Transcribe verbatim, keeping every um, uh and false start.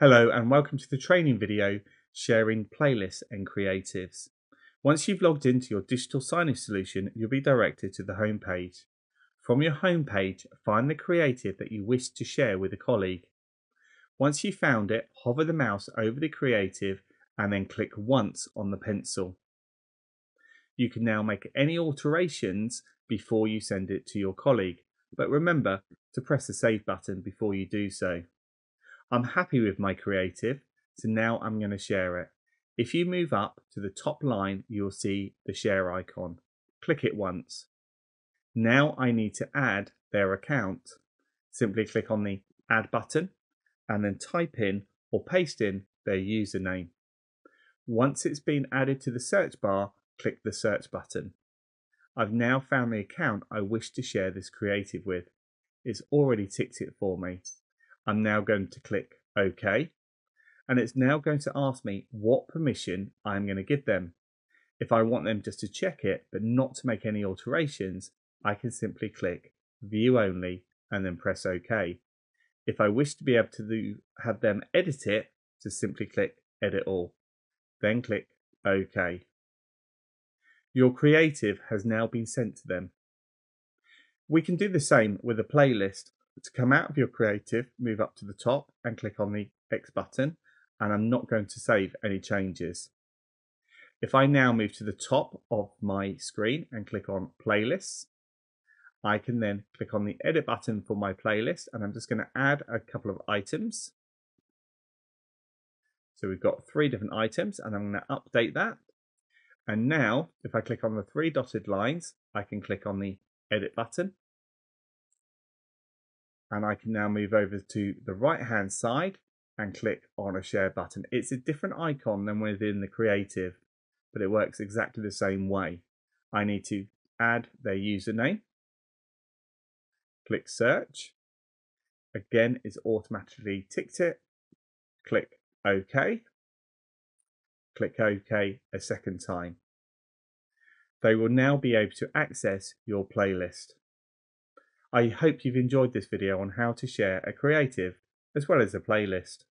Hello and welcome to the training video sharing playlists and creatives. Once you've logged into your digital signage solution, you'll be directed to the home page. From your home page, find the creative that you wish to share with a colleague. Once you've found it, hover the mouse over the creative and then click once on the pencil. You can now make any alterations before you send it to your colleague, but remember to press the save button before you do so. I'm happy with my creative, so now I'm going to share it. If you move up to the top line, you'll see the share icon. Click it once. Now I need to add their account. Simply click on the add button and then type in or paste in their username. Once it's been added to the search bar, click the search button. I've now found the account I wish to share this creative with. It's already ticked it for me. I'm now going to click OK, and it's now going to ask me what permission I'm going to give them. If I want them just to check it but not to make any alterations, I can simply click View Only and then press OK. If I wish to be able to do, have them edit it, just simply click Edit All, then click OK. Your creative has now been sent to them. We can do the same with a playlist. To come out of your creative, move up to the top and click on the X button, and I'm not going to save any changes. If I now move to the top of my screen and click on playlists, I can then click on the edit button for my playlist, and I'm just going to add a couple of items. So we've got three different items, and I'm going to update that. And now if I click on the three dotted lines, I can click on the edit button. And I can now move over to the right hand side and click on a share button. It's a different icon than within the creative, but it works exactly the same way. I need to add their username, click search. Again, it's automatically ticked it. Click OK. Click OK a second time. They will now be able to access your playlist. I hope you've enjoyed this video on how to share a creative as well as a playlist.